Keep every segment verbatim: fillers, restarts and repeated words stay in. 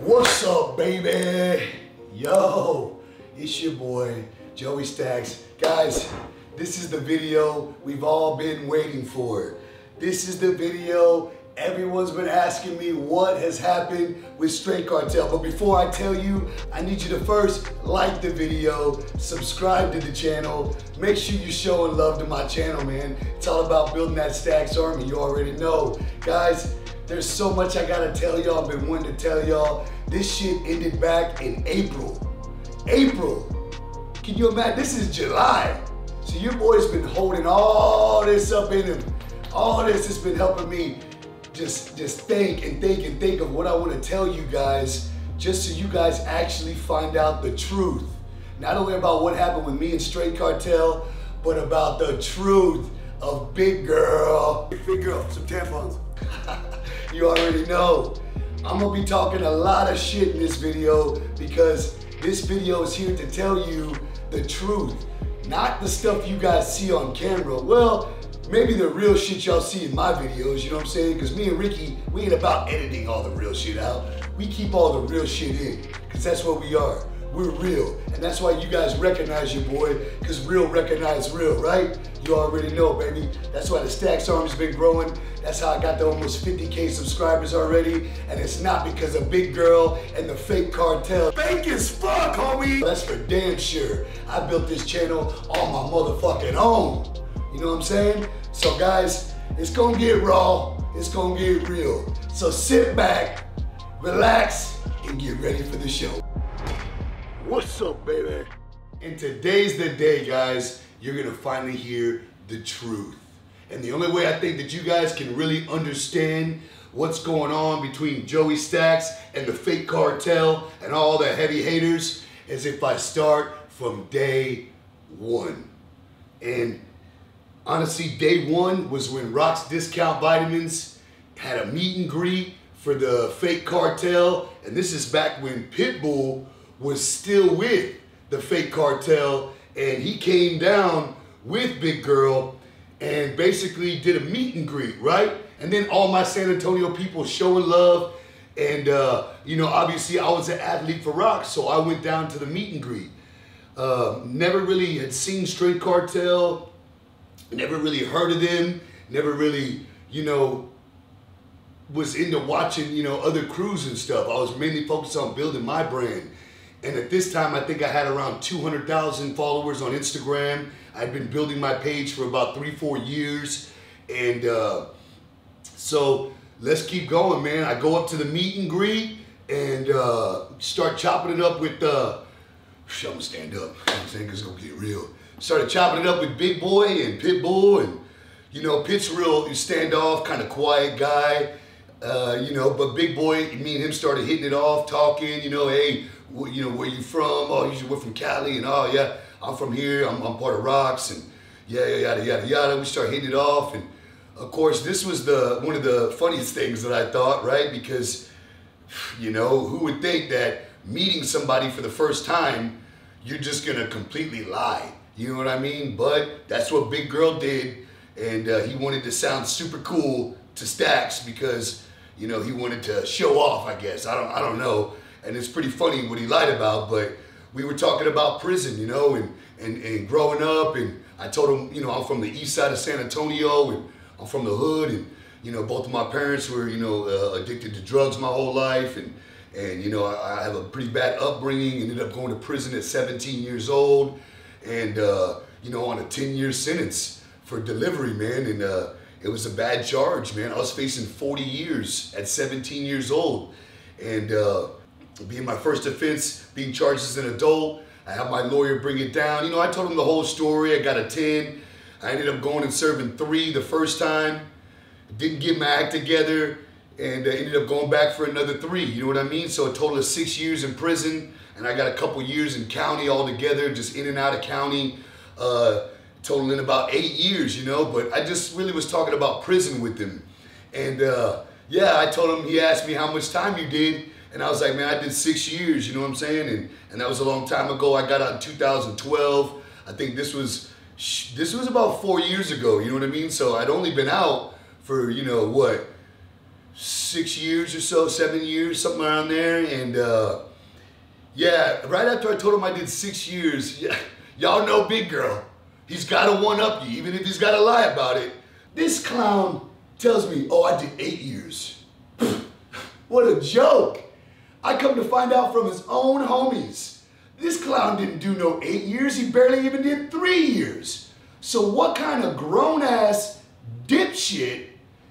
What's up, baby? Yo, it's your boy, Joey Stax. Guys, this is the video we've all been waiting for. This is the video everyone's been asking me what has happened with Straight Cartel. But before I tell you, I need you to first like the video, subscribe to the channel, make sure you're showing love to my channel, man. It's all about building that Stax Army, you already know. Guys, there's so much I gotta tell y'all, I've been wanting to tell y'all. This shit ended back in April. April! Can you imagine? This is July. So your boy's been holding all this up in him. All this has been helping me just, just think and think and think of what I wanna tell you guys, just so you guys actually find out the truth. Not only about what happened with me and Straight Cartel, but about the truth of Big Girl. Big Girl, some tampons. You already know. I'm gonna be talking a lot of shit in this video because this video is here to tell you the truth, not the stuff you guys see on camera. Well, maybe the real shit y'all see in my videos, you know what I'm saying? Because me and Ricky, we ain't about editing all the real shit out. We keep all the real shit in, because that's what we are. We're real, and that's why you guys recognize your boy, because real recognize real, right? You already know, baby. That's why the Stax Army's been growing. That's how I got to almost fifty K subscribers already, and it's not because of Big Girl and the fake cartel. Fake as fuck, homie! That's for damn sure. I built this channel on my motherfucking own. You know what I'm saying? So guys, it's gonna get raw, it's gonna get real. So sit back, relax, and get ready for the show. What's up, baby? And today's the day, guys. You're gonna finally hear the truth. And the only way I think that you guys can really understand what's going on between Joey Stax and the fake cartel and all the heavy haters is if I start from day one. And honestly, day one was when Rock's Discount Vitamins had a meet and greet for the fake cartel. And this is back when Pitbull was still with the fake cartel, and he came down with Big Girl and basically did a meet and greet, right? And then all my San Antonio people showing love, and uh, you know, obviously I was an athlete for Rock, so I went down to the meet and greet. Uh, never really had seen Straight Cartel, never really heard of them, never really, you know, was into watching, you know, other crews and stuff. I was mainly focused on building my brand. And at this time, I think I had around two hundred thousand followers on Instagram. I'd been building my page for about three, four years. And uh, so let's keep going, man. I go up to the meet and greet and uh, start chopping it up with, uh, I'm gonna stand up, you know what I'm saying, 'cause it's gonna get real. Started chopping it up with Big Boy and Pitbull, and you know, Pit's real standoff, kind of quiet guy, uh, you know, but Big Boy, me and him started hitting it off, talking, you know, hey, you know, where you from? Oh, you were from Cali, and oh yeah, I'm from here, I'm, I'm part of Rocks, and yeah, yeah, yada, yada, yada. We start hitting it off, and of course, this was the one of the funniest things that I thought, right? Because, you know, who would think that meeting somebody for the first time, you're just gonna completely lie, you know what I mean? But that's what Big Girl did, and uh, he wanted to sound super cool to Stax because, you know, he wanted to show off, I guess, I don't, I don't know. And it's pretty funny what he lied about, but we were talking about prison, you know, and, and, and growing up, and I told him, you know, I'm from the east side of San Antonio, and I'm from the hood, and, you know, both of my parents were, you know, uh, addicted to drugs my whole life, and, and you know, I, I have a pretty bad upbringing, ended up going to prison at seventeen years old, and, uh, you know, on a ten-year sentence for delivery, man, and uh, it was a bad charge, man. I was facing forty years at seventeen years old, and, uh, being my first offense, being charged as an adult. I have my lawyer bring it down. You know, I told him the whole story. I got a ten. I ended up going and serving three the first time. Didn't get my act together, and I ended up going back for another three. You know what I mean? So a total of six years in prison, and I got a couple years in county altogether, just in and out of county, uh, totaling about eight years, you know? But I just really was talking about prison with him. And uh, yeah, I told him, he asked me how much time you did. And I was like, man, I did six years, you know what I'm saying? And, and that was a long time ago. I got out in two thousand twelve. I think this was, this was about four years ago, you know what I mean? So I'd only been out for, you know, what, six years or so, seven years, something around there. And uh, yeah, right after I told him I did six years, y'all know Big Girl. He's got to one-up you, even if he's got to lie about it. This clown tells me, oh, I did eight years. What a joke. I come to find out from his own homies. This clown didn't do no eight years. He barely even did three years. So what kind of grown-ass dipshit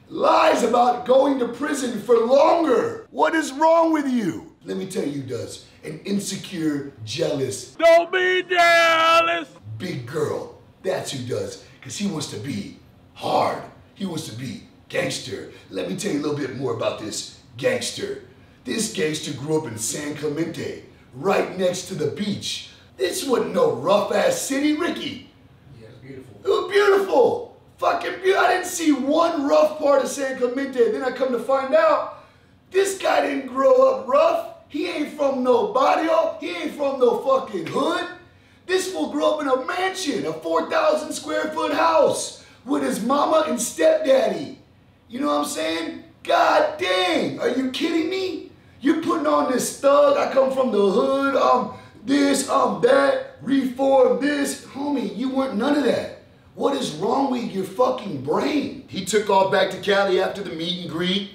lies about going to prison for longer? What is wrong with you? Let me tell you, does an insecure, jealous, don't be jealous, Big Girl, that's who does, because he wants to be hard. He wants to be gangster. Let me tell you a little bit more about this gangster. This gangster grew up in San Clemente, right next to the beach. This wasn't no rough-ass city, Ricky. Yeah, it's beautiful. It was beautiful. Fucking beautiful. I didn't see one rough part of San Clemente. Then I come to find out, this guy didn't grow up rough. He ain't from no barrio. He ain't from no fucking hood. This fool grew up in a mansion, a four thousand square foot house with his mama and stepdaddy. You know what I'm saying? God dang, are you kidding me? You're putting on this thug, I come from the hood, um, this, um, that, reform, this. Homie, you weren't none of that. What is wrong with your fucking brain? He took off back to Cali after the meet and greet,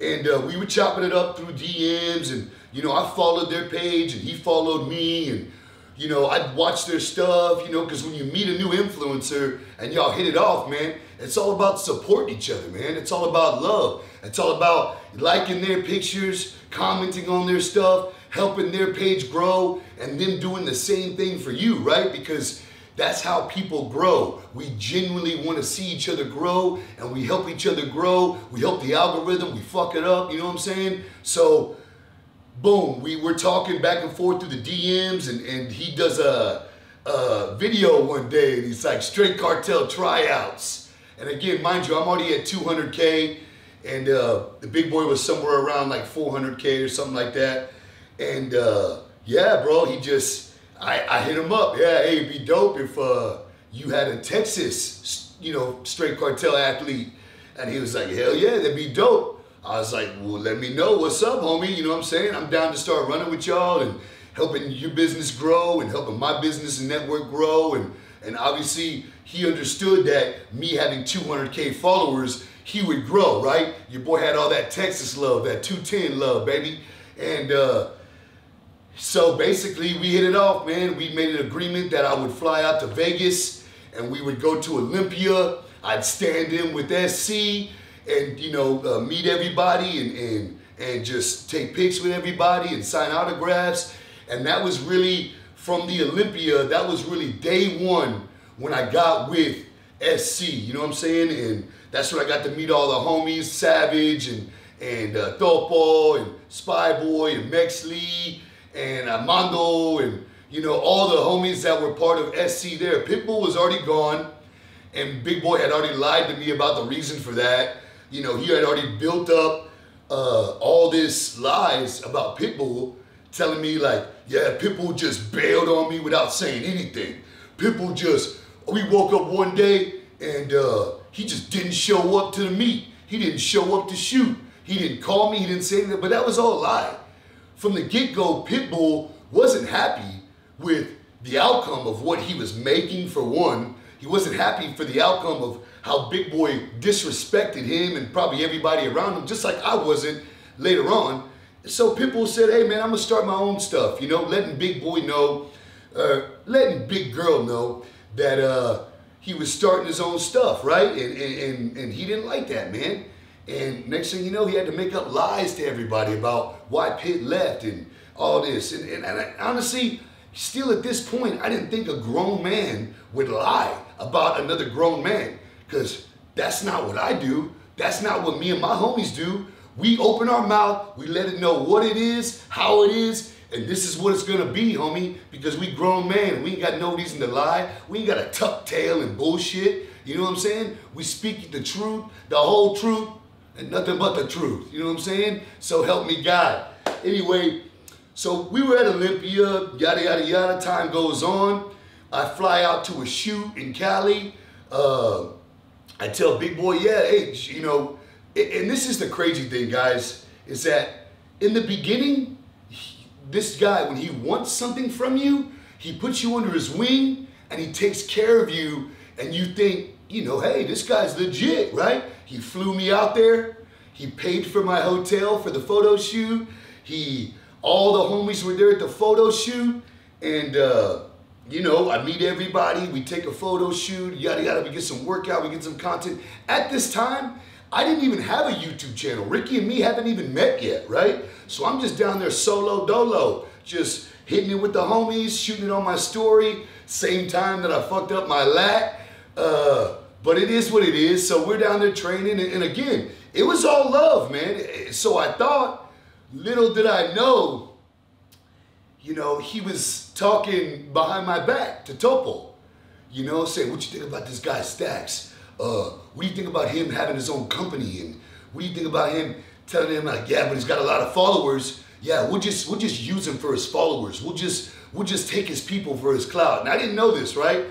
and uh, we were chopping it up through D Ms, and you know, I followed their page, and he followed me, and you know, I'd watch their stuff, you know, because when you meet a new influencer and y'all hit it off, man, it's all about supporting each other, man. It's all about love. It's all about liking their pictures, commenting on their stuff, helping their page grow, and them doing the same thing for you, right? Because that's how people grow. We genuinely want to see each other grow, and we help each other grow. We help the algorithm, we fuck it up, you know what I'm saying? So, boom, we were talking back and forth through the D Ms, and, and he does a, a video one day, and he's like, Straight Cartel tryouts. And again, mind you, I'm already at two hundred K, and uh, the Big Boy was somewhere around like four hundred K or something like that. And uh, yeah, bro, he just, I, I hit him up. Yeah, hey, it'd be dope if uh, you had a Texas, you know, Straight Cartel athlete. And he was like, hell yeah, that'd be dope. I was like, well, let me know what's up, homie. You know what I'm saying? I'm down to start running with y'all and helping your business grow and helping my business and network grow. And, and obviously, he understood that me having two hundred K followers, he would grow, right? Your boy had all that Texas love, that two ten love, baby. And, uh, so basically, we hit it off, man. We made an agreement that I would fly out to Vegas, and we would go to Olympia. I'd stand in with S C, and you know, uh, meet everybody, and and and just take pics with everybody, and sign autographs. And that was really from the Olympia. That was really day one when I got with S C. You know what I'm saying? And that's when I got to meet all the homies, Savage, and and uh, Topo, and Spy Boy, and Mex Lee, and uh, Mondo, and you know, all the homies that were part of S C there. Pitbull was already gone, and Big Boy had already lied to me about the reason for that. You know, he had already built up uh, all this lies about Pitbull, telling me like, yeah, Pitbull just bailed on me without saying anything. Pitbull just, we woke up one day, and uh, he just didn't show up to the meet. He didn't show up to shoot. He didn't call me, he didn't say anything, but that was all a lie. From the get-go, Pitbull wasn't happy with the outcome of what he was making, for one. He wasn't happy for the outcome of how Big Boy disrespected him and probably everybody around him, just like I wasn't later on. So Pitbull said, hey, man, I'm going to start my own stuff, you know, letting Big Boy know, uh, letting Big Girl know that uh, he was starting his own stuff, right? And, and, and, and he didn't like that, man. And next thing you know, he had to make up lies to everybody about why Pitt left and all this. And, and, and I, honestly, still at this point, I didn't think a grown man would lie about another grown man, because that's not what I do. That's not what me and my homies do. We open our mouth, we let it know what it is, how it is, and this is what it's going to be, homie, because we grown men. We ain't got no reason to lie. We ain't got a tuck tail and bullshit. You know what I'm saying? We speak the truth, the whole truth, and nothing but the truth, you know what I'm saying? So help me God. Anyway, so we were at Olympia, yada, yada, yada, time goes on. I fly out to a shoot in Cali. Uh, I tell Big Boy, yeah, hey, you know, And this is the crazy thing, guys, is that in the beginning, he, this guy, when he wants something from you, he puts you under his wing and he takes care of you, and you think, you know, hey, this guy's legit, right? He flew me out there. He paid for my hotel for the photo shoot. He, all the homies were there at the photo shoot. And, uh, you know, I meet everybody. We take a photo shoot, yada, yada. We get some workout. We get some content. At this time, I didn't even have a YouTube channel. Ricky and me haven't even met yet, right? So I'm just down there solo dolo, just hitting it with the homies, shooting it on my story. Same time that I fucked up my lat. Uh, but it is what it is. So we're down there training. And, and again, it was all love, man. So I thought, little did I know, you know, he was talking behind my back to Topo. You know, saying, what you think about this guy Stax? Uh, what do you think about him having his own company? And what do you think about him telling him, like, yeah, but he's got a lot of followers. Yeah, we'll just, we'll just use him for his followers. We'll just, we'll just take his people for his clout. And I didn't know this, right?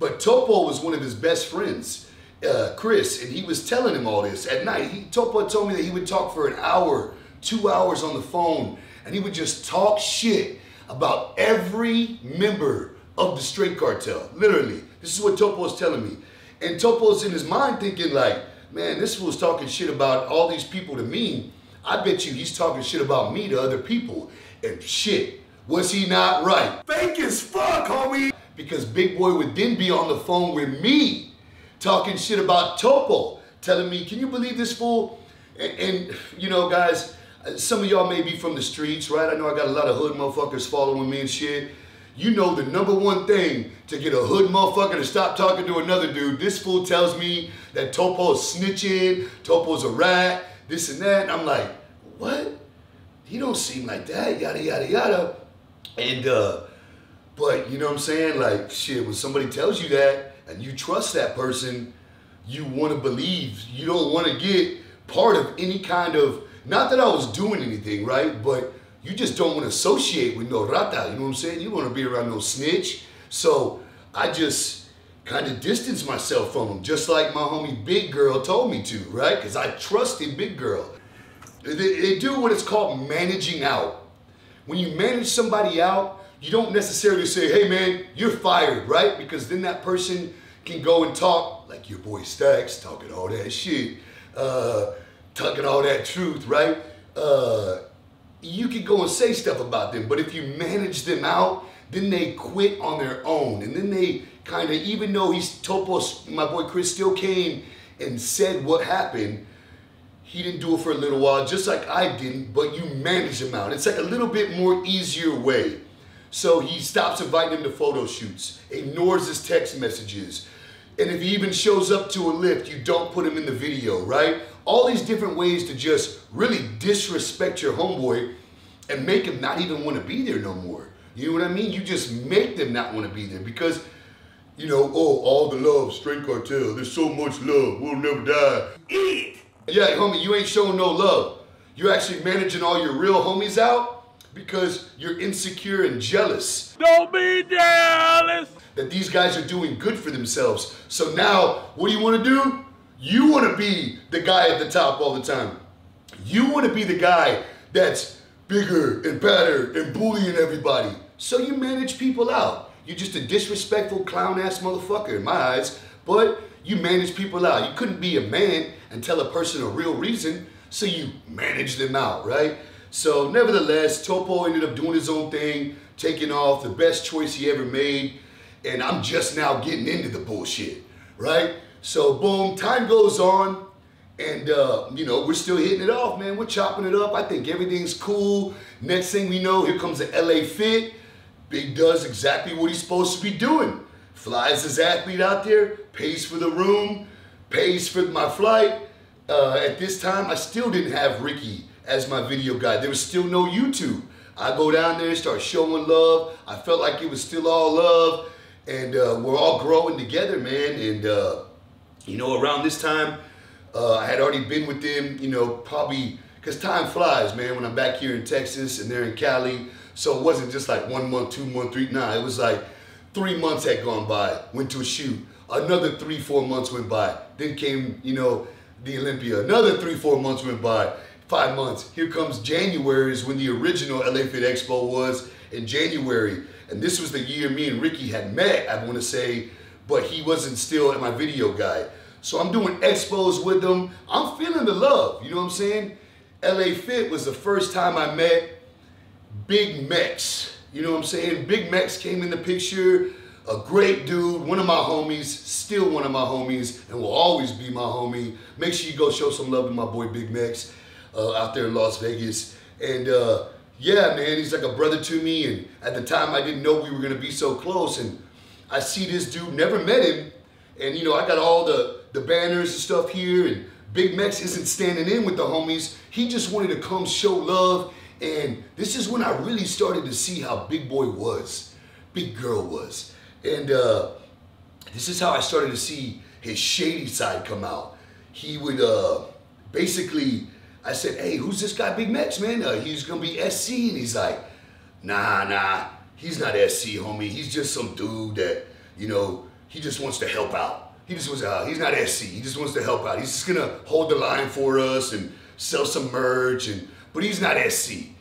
But Topo was one of his best friends, uh, Chris, and he was telling him all this at night. He, Topo told me that he would talk for an hour, two hours on the phone, and he would just talk shit about every member of the Straight Cartel, literally. This is what Topo was telling me. And Topo's in his mind thinking like, man, this fool's talking shit about all these people to me. I bet you he's talking shit about me to other people. And shit, was he not right? Fake as fuck, homie! Because Big Boy would then be on the phone with me talking shit about Topo, telling me, can you believe this fool? And, and you know, guys, some of y'all may be from the streets, right? I know I got a lot of hood motherfuckers following me and shit. You know the number one thing to get a hood motherfucker to stop talking to another dude, this fool tells me that Topo is snitching, Topo's a rat, this and that. And I'm like, what? He don't seem like that, yada, yada, yada. And, uh, but you know what I'm saying? Like, shit, when somebody tells you that and you trust that person, you want to believe. You don't want to get part of any kind of, not that I was doing anything, right? But you just don't want to associate with no rata, you know what I'm saying? You want to be around no snitch. So I just kind of distanced myself from him, just like my homie Big Girl told me to, right? Because I trusted Big Girl. They, they do what it's called managing out. When you manage somebody out, you don't necessarily say, hey man, you're fired, right? Because then that person can go and talk, like your boy Stax, talking all that shit, uh, talking all that truth, right? Uh, you can go and say stuff about them, but if you manage them out, then they quit on their own. And then they kind of, even though he's Topo, my boy Chris still came and said what happened, he didn't do it for a little while, just like I didn't, but you manage him out. It's like a little bit more easier way. So he stops inviting him to photo shoots, ignores his text messages. And if he even shows up to a lift, you don't put him in the video, right? All these different ways to just really disrespect your homeboy and make him not even want to be there no more. You know what I mean? You just make them not want to be there because, you know, oh, all the love, Straight Cartel, there's so much love, we'll never die. Eat! Yeah, homie, you ain't showing no love. You're actually managing all your real homies out, because you're insecure and jealous. Don't be jealous! That these guys are doing good for themselves. So now, what do you want to do? You want to be the guy at the top all the time. You want to be the guy that's bigger and better and bullying everybody. So you manage people out. You're just a disrespectful clown-ass motherfucker in my eyes, but you manage people out. You couldn't be a man and tell a person a real reason, so you manage them out, right? So nevertheless, Topo ended up doing his own thing, taking off, the best choice he ever made, and I'm just now getting into the bullshit, right? So boom, time goes on, and uh, you know, we're still hitting it off, man. We're chopping it up. I think everything's cool. Next thing we know, here comes the L A Fit. Big does exactly what he's supposed to be doing. Flies his athlete out there, pays for the room, pays for my flight. Uh, at this time, I still didn't have Ricky as my video guy. There was still no YouTube. I go down there and start showing love. I felt like it was still all love, and uh, we're all growing together, man. And uh, you know, around this time, uh, I had already been with them, you know, probably, because time flies, man, when I'm back here in Texas and they're in Cali. So it wasn't just like one month, two months, three, nah, it was like three months had gone by, went to a shoot. Another three, four months went by. Then came, you know, the Olympia. Another three, four months went by. Five months. Here comes January is when the original L A Fit Expo was in January. And this was the year me and Ricky had met, I want to say, but he wasn't still in my video guide. So I'm doing expos with them. I'm feeling the love, you know what I'm saying? L A Fit was the first time I met Big Mex. You know what I'm saying? Big Mex came in the picture, a great dude, one of my homies, still one of my homies, and will always be my homie. Make sure you go show some love to my boy Big Mex uh, out there in Las Vegas. And uh, yeah, man, he's like a brother to me. And at the time, I didn't know we were gonna be so close. And I see this dude, never met him. And you know, I got all the, the banners and stuff here. And Big Mex isn't standing in with the homies. He just wanted to come show love. And this is when I really started to see how Big Boy was, Big Girl was. And uh, this is how I started to see his shady side come out. He would uh, basically, I said, hey, who's this guy, Big Mex, man? Uh, he's gonna be S C. And he's like, nah, nah, he's not S C, homie. He's just some dude that, you know, he just wants to help out. He just wants to, uh, he's not S C, he just wants to help out. He's just gonna hold the line for us and sell some merch, and but he's not S C.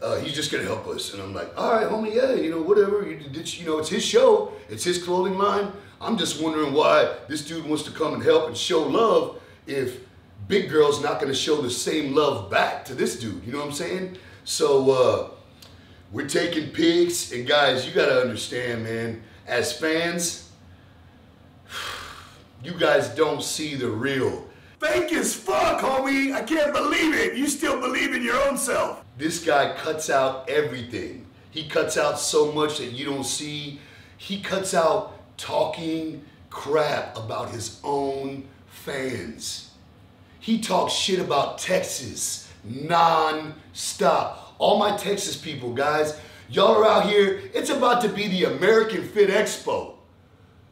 Uh, he's just gonna help us. And I'm like, all right, homie, yeah, you know, whatever. You, you know, it's his show, it's his clothing line. I'm just wondering why this dude wants to come and help and show love if Big Girl's not gonna show the same love back to this dude, you know what I'm saying? So uh, we're taking pics, and guys, you gotta understand, man, as fans, you guys don't see the real. Fake as fuck, homie. I can't believe it. You still believe in your own self. This guy cuts out everything. He cuts out so much that you don't see. He cuts out talking crap about his own fans. He talks shit about Texas non-stop. All my Texas people, guys, y'all are out here. It's about to be the American Fit Expo.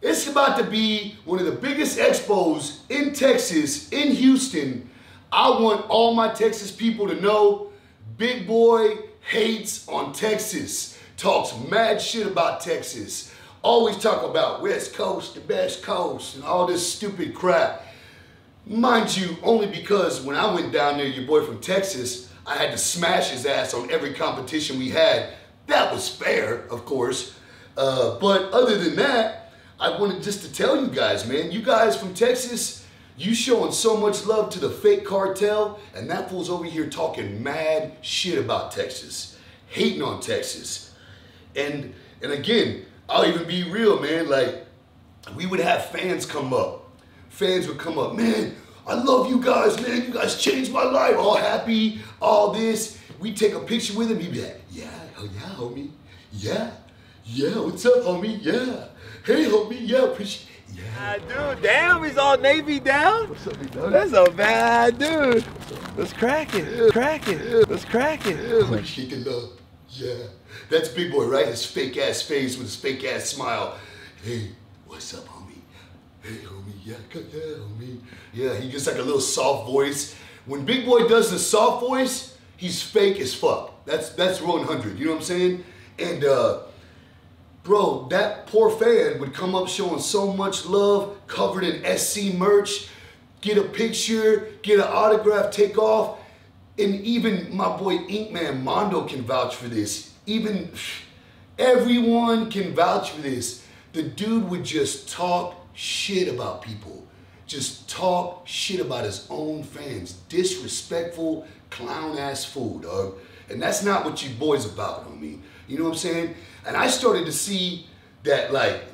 It's about to be one of the biggest expos in Texas, in Houston. I want all my Texas people to know Big Boy hates on Texas, talks mad shit about Texas, always talk about West Coast, the best coast, and all this stupid crap. Mind you, only because when I went down there, your boy from Texas, I had to smash his ass on every competition we had. That was fair, of course. Uh, but other than that, I wanted just to tell you guys, man, you guys from Texas, you showing so much love to the fake cartel, and that fool's over here talking mad shit about Texas, hating on Texas. And and again, I'll even be real, man, like, we would have fans come up. Fans would come up, man, I love you guys, man, you guys changed my life, all happy, all this. We take a picture with him, he'd be like, yeah, oh yeah, homie, yeah, yeah, what's up, homie, yeah. Hey, homie, yeah, appreciate it. Yeah. Uh, dude, damn, he's all Navy down? What's up, down? That's a bad dude. Let's crack it, yeah. crack it, yeah. let's crack it. Yeah. Appreciate the love, yeah. That's Big Boy, right? His fake ass face with his fake ass smile. Hey, what's up, homie? Hey, homie, yeah, come yeah, homie. Yeah, he gets like a little soft voice. When Big Boy does the soft voice, he's fake as fuck. That's, that's one hundred, you know what I'm saying? And, uh, bro, that poor fan would come up showing so much love, covered in S C merch, get a picture, get an autograph, take off. And even my boy Eatman, Mondo, can vouch for this. Even everyone can vouch for this. The dude would just talk shit about people. Just talk shit about his own fans. Disrespectful, clown-ass fool, dog. And that's not what you boys about, homie. You know what I'm saying? And I started to see that, like,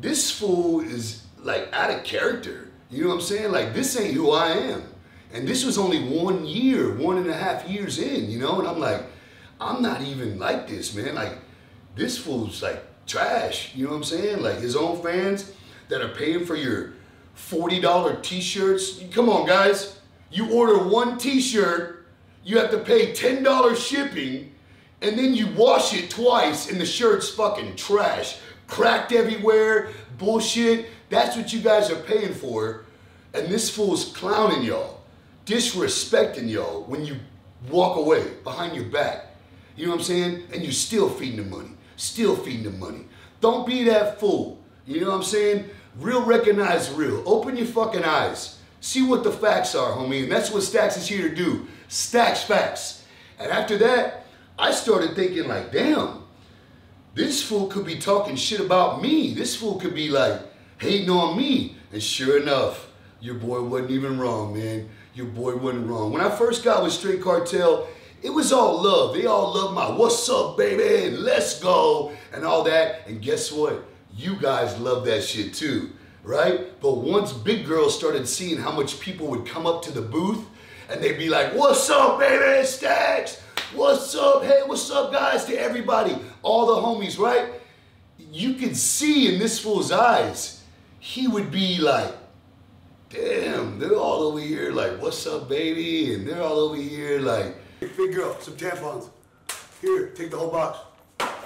this fool is, like, out of character. You know what I'm saying? Like, this ain't who I am. And this was only one year, one and a half years in, you know? And I'm like, I'm not even like this, man. Like, this fool's, like, trash. You know what I'm saying? Like, his own fans that are paying for your forty dollar t-shirts. Come on, guys. You order one t-shirt, you have to pay ten dollars shipping, and then you wash it twice and the shirt's fucking trash. Cracked everywhere, bullshit. That's what you guys are paying for. And this fool's clowning y'all, disrespecting y'all when you walk away behind your back. You know what I'm saying? And you're still feeding the money, still feeding the money. Don't be that fool, you know what I'm saying? Real recognize real, open your fucking eyes. See what the facts are, homie. And that's what Stax is here to do. Stax facts. And after that, I started thinking like, damn, this fool could be talking shit about me. This fool could be like hating on me. And sure enough, your boy wasn't even wrong, man. Your boy wasn't wrong. When I first got with Straight Cartel, it was all love. They all love my what's up, baby, and let's go, and all that. And guess what? You guys love that shit too, right? But once Big Girl started seeing how much people would come up to the booth and they'd be like, what's up, baby, Stax? What's up? Hey, what's up, guys? To everybody, all the homies, right? You could see in this fool's eyes, he would be like, damn, they're all over here like, what's up, baby? And they're all over here like, big girl, some tampons. Here, take the whole box.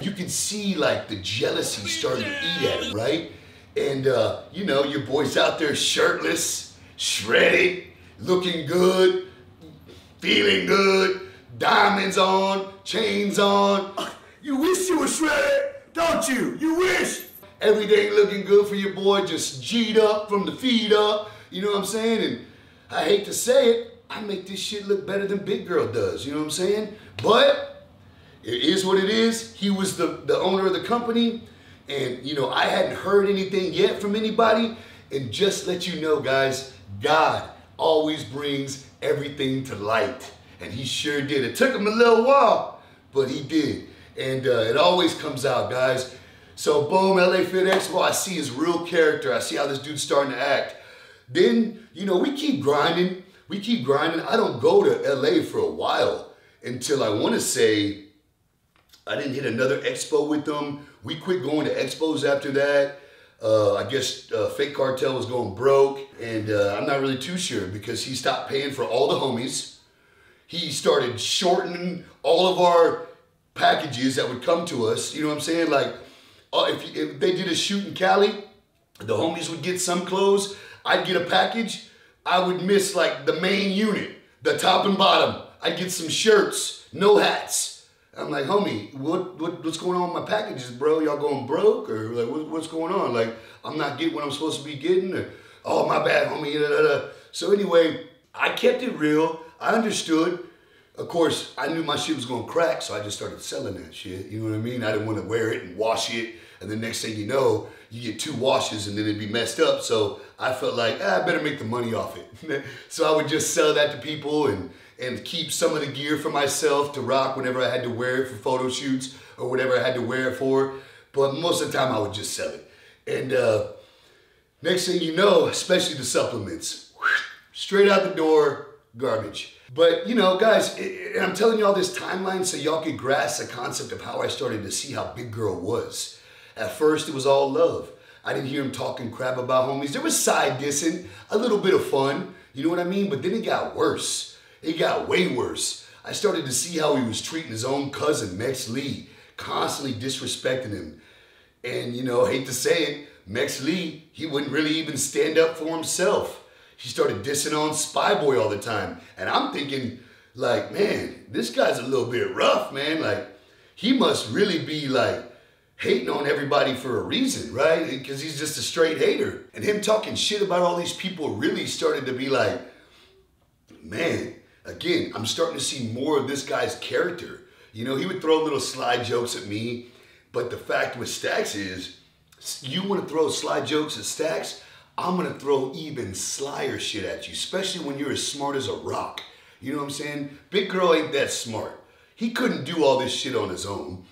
You can see like the jealousy starting to eat at him, right? And uh, you know, your boy's out there shirtless, shredded, looking good, feeling good, diamonds on, chains on. You wish you were shredded, don't you? You wish. Everything looking good for your boy, just G'd up from the feet up. You know what I'm saying? And I hate to say it, I make this shit look better than Big Girl does. You know what I'm saying? But it is what it is. He was the, the owner of the company. And, you know, I hadn't heard anything yet from anybody. And just let you know, guys, God always brings everything to light. And he sure did. It took him a little while, but he did. And uh, it always comes out, guys. So, boom, L A Fit Expo, I see his real character. I see how this dude's starting to act. Then, you know, we keep grinding. We keep grinding. I don't go to L A for a while until I want to say I didn't hit another expo with them. We quit going to expos after that. Uh, I guess uh, Fake Cartel was going broke, and uh, I'm not really too sure because he stopped paying for all the homies. He started shortening all of our packages that would come to us. You know what I'm saying? Like uh, if, if they did a shoot in Cali, the homies would get some clothes. I'd get a package. I would miss like the main unit, the top and bottom. I'd get some shirts, no hats. I'm like, homie, what, what what's going on with my packages, bro? Y'all going broke or like what, what's going on? Like I'm not getting what I'm supposed to be getting or, oh, my bad, homie, da, da, da. So anyway, I kept it real. I understood. Of course, I knew my shit was gonna crack, so I just started selling that shit. You know what I mean? I didn't wanna wear it and wash it. And the next thing you know, you get two washes and then it'd be messed up. So I felt like, ah, I better make the money off it. So I would just sell that to people and, and keep some of the gear for myself to rock whenever I had to wear it for photo shoots or whatever I had to wear it for. But most of the time I would just sell it. And uh, next thing you know, especially the supplements, straight out the door, garbage. But you know, guys, it, and I'm telling y'all this timeline so y'all can grasp the concept of how I started to see how Big Girl was. At first, it was all love. I didn't hear him talking crap about homies. There was side dissing, a little bit of fun, you know what I mean? But then it got worse. It got way worse. I started to see how he was treating his own cousin, Mex Lee, constantly disrespecting him. And, you know, hate to say it, Mex Lee, he wouldn't really even stand up for himself. He started dissing on Spy Boy all the time. And I'm thinking, like, man, this guy's a little bit rough, man. Like, he must really be, like, hating on everybody for a reason, right? Because he's just a straight hater. And him talking shit about all these people really started to be like, man, again, I'm starting to see more of this guy's character. You know, he would throw little sly jokes at me, but the fact with Stax is, you want to throw sly jokes at Stax, I'm going to throw even slyer shit at you, especially when you're as smart as a rock. You know what I'm saying? Big Girl ain't that smart. He couldn't do all this shit on his own.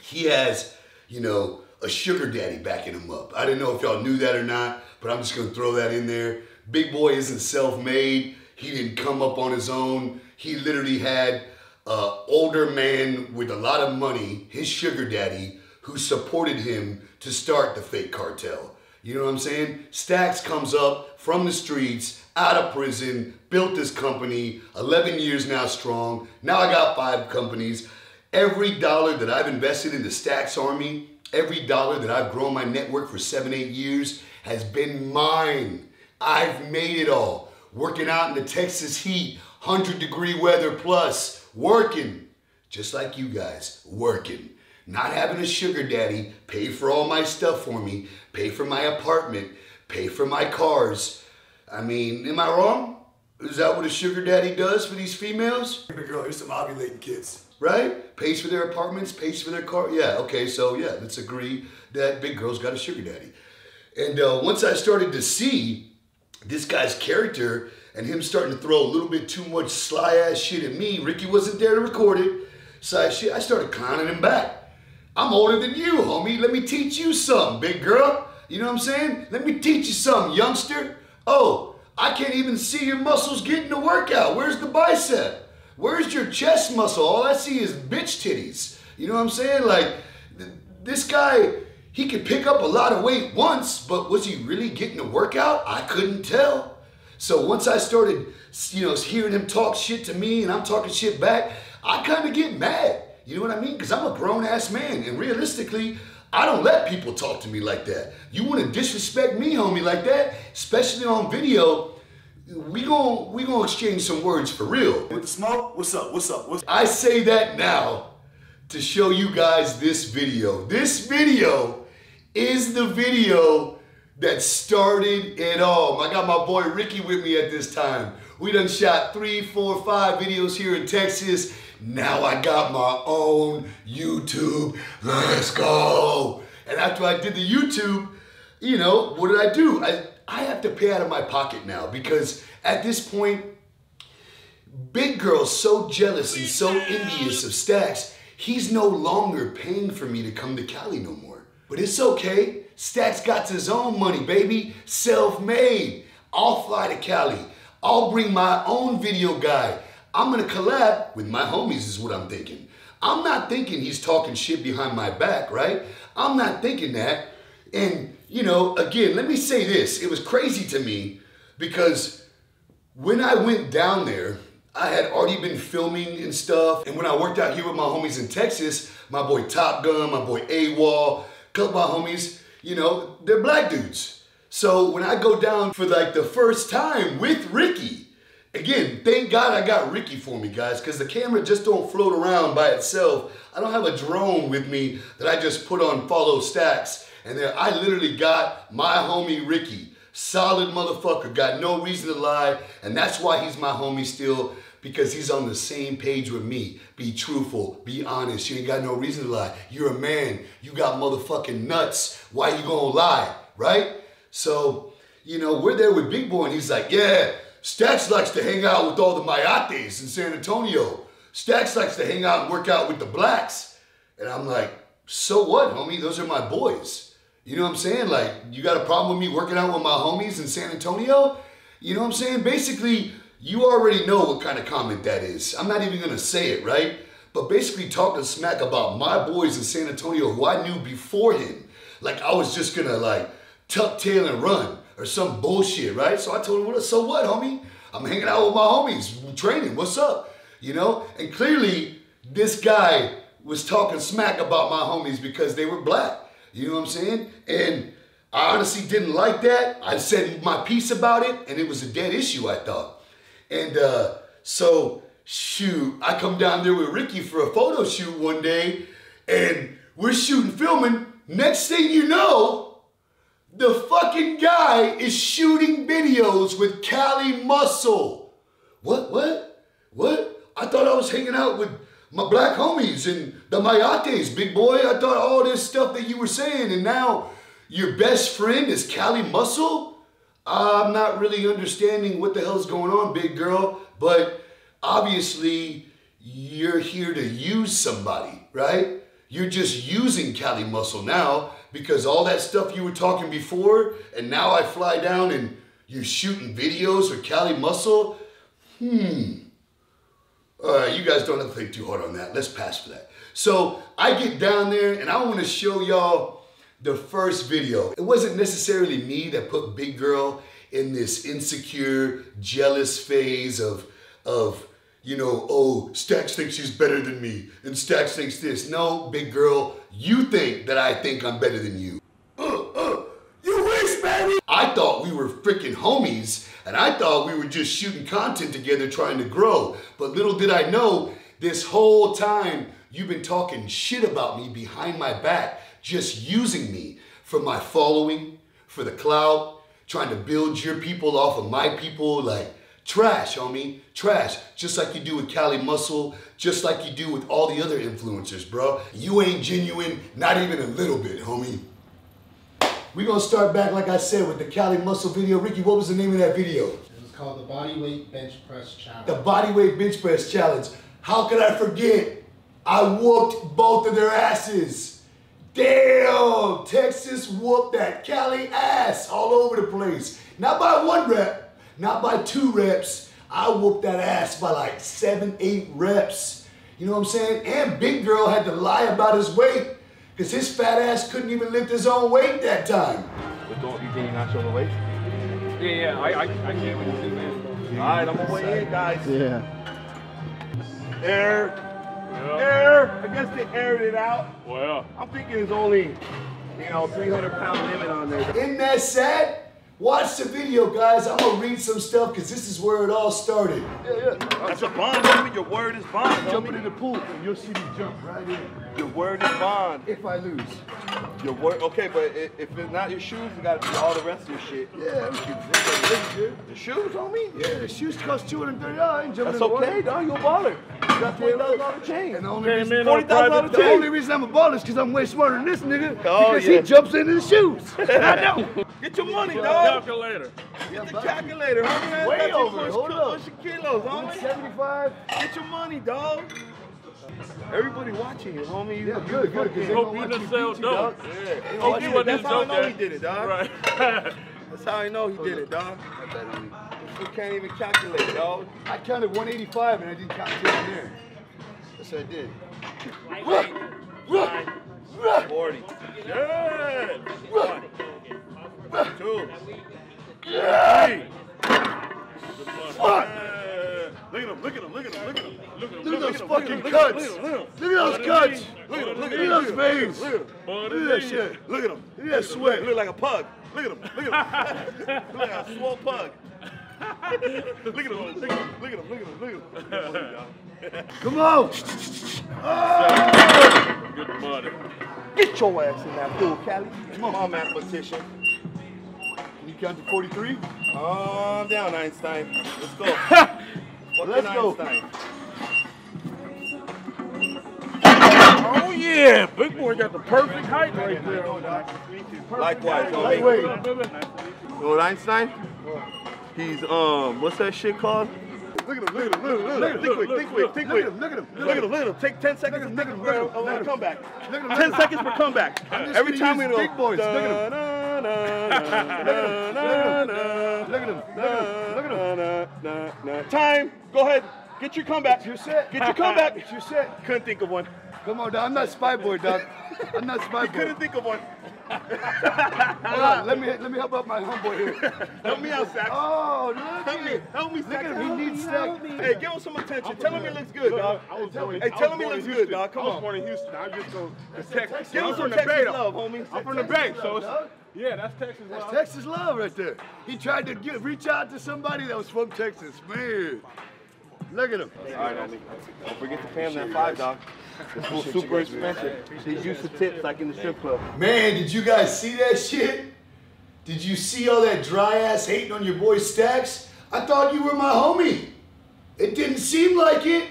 He has, you know, a sugar daddy backing him up. I didn't know if y'all knew that or not, but I'm just gonna throw that in there. Big Boy isn't self-made. He didn't come up on his own. He literally had an older man with a lot of money, his sugar daddy, who supported him to start the Fake Cartel. You know what I'm saying? Stax comes up from the streets, out of prison, built this company, eleven years now strong. Now I got five companies. Every dollar that I've invested in the Stax Army, every dollar that I've grown my network for seven, eight years has been mine. I've made it all. Working out in the Texas heat, one hundred degree weather plus, working. Just like you guys, working. Not having a sugar daddy pay for all my stuff for me, pay for my apartment, pay for my cars. I mean, am I wrong? Is that what a sugar daddy does for these females? Big girl, here's some ovulating kids. Right? Pays for their apartments, pays for their car. Yeah, okay, so yeah, let's agree that Big Girl's got a sugar daddy. And uh, once I started to see this guy's character and him starting to throw a little bit too much sly ass shit at me, Ricky wasn't there to record it, so I, shit, I started clowning him back. I'm older than you, homie. Let me teach you something, Big Girl. You know what I'm saying? Let me teach you something, youngster. Oh, I can't even see your muscles getting the workout. Where's the bicep? Where's your chest muscle? All I see is bitch titties. You know what I'm saying? Like, th this guy, he could pick up a lot of weight once, but was he really getting the workout? I couldn't tell. So once I started, you know, hearing him talk shit to me and I'm talking shit back, I kind of get mad. You know what I mean? Because I'm a grown-ass man, and realistically, I don't let people talk to me like that. You want to disrespect me, homie, like that, especially on video, we gonna, we gonna exchange some words for real. With the smoke, what's up, what's up, what's up? I say that now to show you guys this video. This video is the video that started it all. I got my boy Ricky with me at this time. We done shot three, four, five videos here in Texas. Now I got my own YouTube, let's go. And after I did the YouTube, you know, what did I do? I, I have to pay out of my pocket now because at this point, Big Girl's so jealous and so envious of Stax, he's no longer paying for me to come to Cali no more. But it's okay, Stax got his own money, baby, self-made. I'll fly to Cali, I'll bring my own video guy. I'm gonna collab with my homies is what I'm thinking. I'm not thinking he's talking shit behind my back, right? I'm not thinking that. And, you know, again, let me say this. It was crazy to me because when I went down there, I had already been filming and stuff. And when I worked out here with my homies in Texas, my boy Top Gun, my boy AWOL, a couple of my homies, you know, they're black dudes. So when I go down for like the first time with Ricky, again, thank God I got Ricky for me, guys, because the camera just don't float around by itself. I don't have a drone with me that I just put on follow Stax. And there, I literally got my homie Ricky. Solid motherfucker, got no reason to lie. And that's why he's my homie still, because he's on the same page with me. Be truthful, be honest, you ain't got no reason to lie. You're a man, you got motherfucking nuts. Why you gonna lie, right? So, you know, we're there with Big Boy and he's like, yeah, Stax likes to hang out with all the Mayates in San Antonio. Stax likes to hang out and work out with the blacks. And I'm like, so what, homie? Those are my boys. You know what I'm saying? Like, you got a problem with me working out with my homies in San Antonio? You know what I'm saying? Basically, you already know what kind of comment that is. I'm not even gonna say it, right? But basically talking smack about my boys in San Antonio who I knew before him. Like, I was just gonna, like, tuck tail and run. Or some bullshit, right? So I told him, so what, homie? I'm hanging out with my homies, training, what's up? You know? And clearly, this guy was talking smack about my homies because they were black. You know what I'm saying? And I honestly didn't like that. I said my piece about it, and it was a dead issue, I thought. And uh, so, shoot, I come down there with Ricky for a photo shoot one day, and we're shooting, filming. Next thing you know, the fucking guy is shooting videos with Cali Muscle. What, what, what? I thought I was hanging out with my black homies and the Mayates, Big Boy. I thought all this stuff that you were saying and now your best friend is Cali Muscle? I'm not really understanding what the hell's going on, Big Girl, but obviously you're here to use somebody, right? You're just using Cali Muscle now because all that stuff you were talking before, and now I fly down and you're shooting videos with Cali Muscle? Hmm. All right, you guys don't have to think too hard on that. Let's pass for that. So I get down there and I want to show y'all the first video. It wasn't necessarily me that put Big Girl in this insecure, jealous phase of, of, you know, oh, Stax thinks she's better than me, and Stax thinks this. No, Big Girl, you think that I think I'm better than you. Uh, uh, you wish, baby! I thought we were freaking homies, and I thought we were just shooting content together trying to grow, but little did I know, this whole time, you've been talking shit about me behind my back, just using me for my following, for the clout, trying to build your people off of my people, like trash, homie, trash. Just like you do with Cali Muscle, just like you do with all the other influencers, bro. You ain't genuine, not even a little bit, homie. We're gonna start back, like I said, with the Cali Muscle video. Ricky, what was the name of that video? It was called the Bodyweight Bench Press Challenge. The Bodyweight Bench Press Challenge. How could I forget? I whooped both of their asses. Damn, Texas whooped that Cali ass all over the place. Not by one rep, not by two reps. I whooped that ass by like seven, eight reps. You know what I'm saying? And Big Girl had to lie about his weight because his fat ass couldn't even lift his own weight that time. But don't you think you're not showing the weight? Yeah, yeah, I, I, I can't wait to see, man. All right, I'm gonna wait in, guys. Yeah. There. Yeah. Air, I guess they aired it out. Well, I'm thinking it's only, you know, three hundred pound limit on there. Isn't that sad? Watch the video, guys. I'm gonna read some stuff because this is where it all started. Yeah, yeah. That's a bond, homie. Your word is bond. I'm jumping in the pool, and you'll see me jump right in. Your word is bond. If I lose. Your word, okay, but if it's not your shoes, you gotta do all the rest of your shit. Yeah, the shoes, homie? Yeah, the shoes cost two hundred thirty dollars. I ain't jumping. That's in okay, dog. You're a baller. You got twenty thousand dollars chain. And the only, reason, in on the chain. only reason I'm a baller is because I'm way smarter than this nigga. Oh, because yeah. he jumps into the shoes. I know. Get your money, dog. Calculator. Get the calculator, homie. Way That's over. Push, Hold push up. Kilos, homie. seventy-five. Get your money, dog. Everybody watching you, homie. You yeah, good, good. Because they hope you didn't sell dope. Yeah. Hope you didn't That's how I know he did it, dog. Right. That's how I know he did it, dog. You can't even calculate, dog. I counted one eighty-five and I didn't count it in there. Yes, I did. Look, look, look. forty. Yeah. Look. Two. Yeah. Fuck. Look at him, look at him, look at him, look at him. Look at those fucking cuts. Look at those cuts. Look at him, look at those veins. Look at that shit. Look at him. Look at that sweat. He look like a pug. Look at him, look at him. Look like a swole pug. Look at him, look at him, look at him, look at him, look at him. Come on. Good money. Get your ass in that pool, Cali. Come on, mathematician. You count to forty-three? Calm down, Einstein. Let's go. Let's go. Einstein. Oh, yeah. Big boy got the perfect height right there. Likewise, homie. You know what Einstein? He's, um, what's that shit called? Look at him, look at him, look at him, look at him. Think quick, think quick, think quick. Look at him, look at him, look at him. Take ten seconds and come back. ten seconds for comeback. Every time we do big boys, look at him. Look at him, look at him, look at him. Time, go ahead, get your comeback. You're set. Get your comeback. It's your set. Couldn't think of one. Come on, dog. I'm not Spy Boy, dog. I'm not Spy Boy. You couldn't think of one. Hold on, let me let me help out my homeboy here. Help me out, Stax. Oh, look help me, help me, Stax. He needs Stax. Hey, give him some attention. Tell him he looks good, dog. Hey, tell him he looks good, dog. Come on. I was born in Houston. I just go to Texas. Give him some Texas love, homie. I'm from the Bay, so it's. Yeah, that's Texas love. That's Texas love right there. He tried to get, reach out to somebody that was from Texas. Man, look at him. All right, homie. Don't forget to pay him that five, dog. It's super expensive. He's used to tips like in the strip club. Man, did you guys see that shit? Did you see all that dry ass hating on your boy Stax? I thought you were my homie. It didn't seem like it.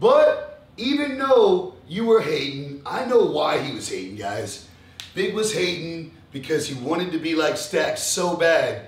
But even though you were hating, I know why he was hating, guys. Big was hating because he wanted to be like Stax so bad.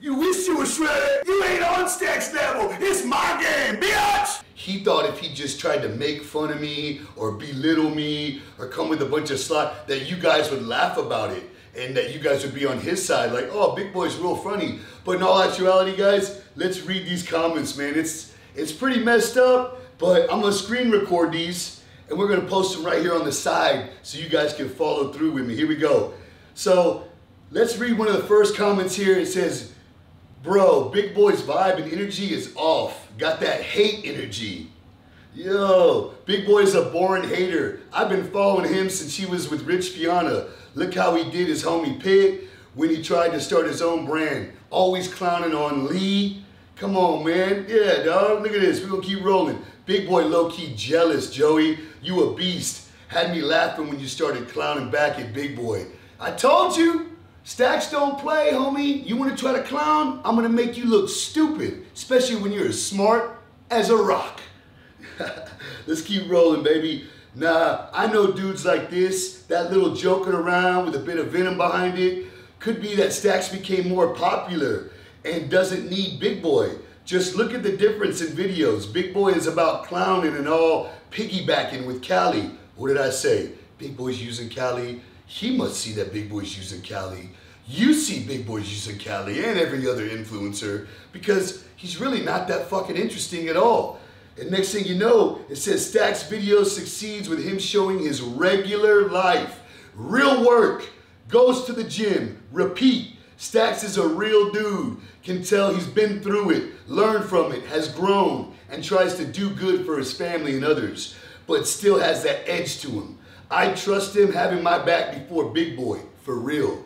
You wish you were shredded. You ain't on Stax level. It's my game, bitch. He thought if he just tried to make fun of me or belittle me or come with a bunch of slop, that you guys would laugh about it and that you guys would be on his side. Like, oh, Big Boy's real funny. But in all actuality, guys, let's read these comments, man. It's, it's pretty messed up, but I'm gonna screen record these and we're gonna post them right here on the side so you guys can follow through with me. Here we go. So let's read one of the first comments here. It says, bro, Big Boy's vibe and energy is off. Got that hate energy. Yo, Big Boy's a born hater. I've been following him since he was with Rich Piana. Look how he did his homie Pig when he tried to start his own brand. Always clowning on Lee. Come on, man. Yeah, dog. Look at this. We're going to keep rolling. Big Boy low-key jealous, Joey. You a beast. Had me laughing when you started clowning back at Big Boy. I told you, Stax don't play, homie. You want to try to clown? I'm going to make you look stupid, especially when you're as smart as a rock. Let's keep rolling, baby. Nah, I know dudes like this, that little joking around with a bit of venom behind it. Could be that Stax became more popular and doesn't need Big Boy. Just look at the difference in videos. Big Boy is about clowning and all piggybacking with Cali. What did I say? Big Boy's using Cali. He must see that Big Boy's using Cali. You see Big Boy's using Cali and every other influencer because he's really not that fucking interesting at all. And next thing you know, it says Stax video succeeds with him showing his regular life. Real work, goes to the gym, repeat. Stax is a real dude, can tell he's been through it, learned from it, has grown, and tries to do good for his family and others, but still has that edge to him. I trust him having my back before Big Boy, for real.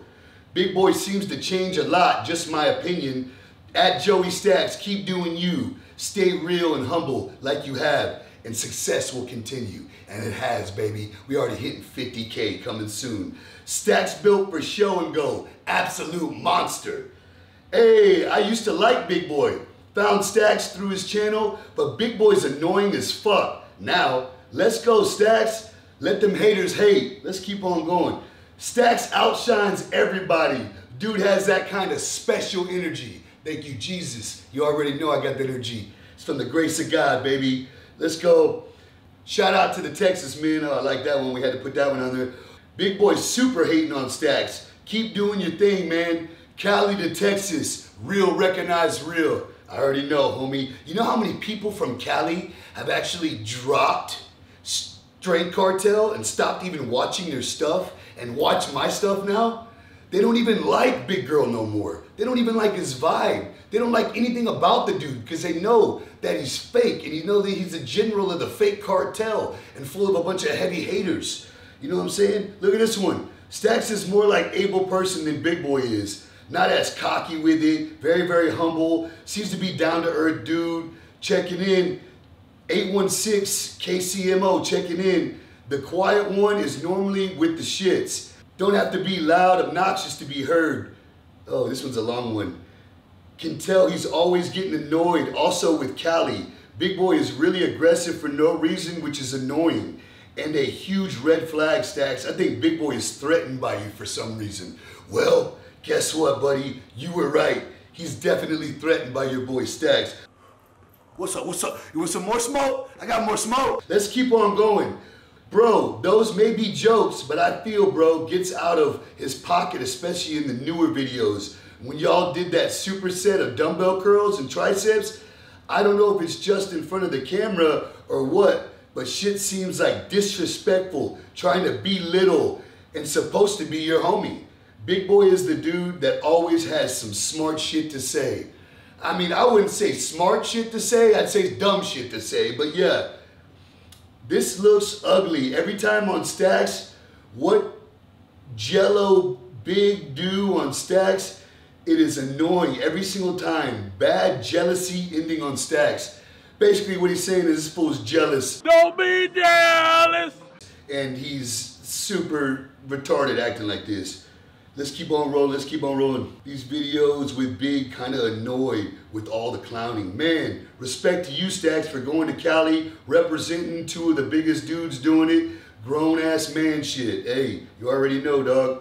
Big Boy seems to change a lot, just my opinion. At Joey Stax, keep doing you. Stay real and humble like you have, and success will continue. And it has, baby. We already hitting fifty K coming soon. Stax built for show and go. Absolute monster. Hey, I used to like Big Boy. Found Stax through his channel, but Big Boy's annoying as fuck. Now, let's go, Stax. Let them haters hate. Let's keep on going. Stax outshines everybody. Dude has that kind of special energy. Thank you, Jesus. You already know I got the energy. It's from the grace of God, baby. Let's go. Shout out to the Texas men. Oh, I like that one. We had to put that one on there. Big Boy super hating on Stax. Keep doing your thing, man. Cali to Texas. Real recognized real. I already know, homie. You know how many people from Cali have actually dropped Straight Cartel and stopped even watching their stuff and watch my stuff now? They don't even like Big Girl no more. They don't even like his vibe. They don't like anything about the dude because they know that he's fake and you know that he's a general of the fake cartel and full of a bunch of heavy haters. You know what I'm saying? Look at this one. Stax is more like able person than Big Boy is. Not as cocky with it. Very, very humble. Seems to be down to earth dude. Checking in. eight one six K C M O checking in. The quiet one is normally with the shits. Don't have to be loud, obnoxious to be heard. Oh, this one's a long one. Can tell he's always getting annoyed, also with Cali. Big Boy is really aggressive for no reason, which is annoying. And a huge red flag, Stax. I think Big Boy is threatened by you for some reason. Well, guess what, buddy? You were right. He's definitely threatened by your boy, Stax. What's up, what's up? You want some more smoke? I got more smoke. Let's keep on going. Bro, those may be jokes, but I feel bro gets out of his pocket, especially in the newer videos. When y'all did that superset of dumbbell curls and triceps, I don't know if it's just in front of the camera or what, but shit seems like disrespectful, trying to belittle and supposed to be your homie. Big Boy is the dude that always has some smart shit to say. I mean, I wouldn't say smart shit to say, I'd say dumb shit to say, but yeah. This looks ugly. Every time on Stax, what jello big do on Stax, it is annoying every single time. Bad jealousy ending on Stax. Basically what he's saying is this fool's jealous. Don't be jealous! And he's super retarded acting like this. Let's keep on rolling, let's keep on rolling. These videos with Big kind of annoyed with all the clowning. Man, respect to you, Stax, for going to Cali, representing two of the biggest dudes doing it. Grown-ass man shit. Hey, you already know, dog.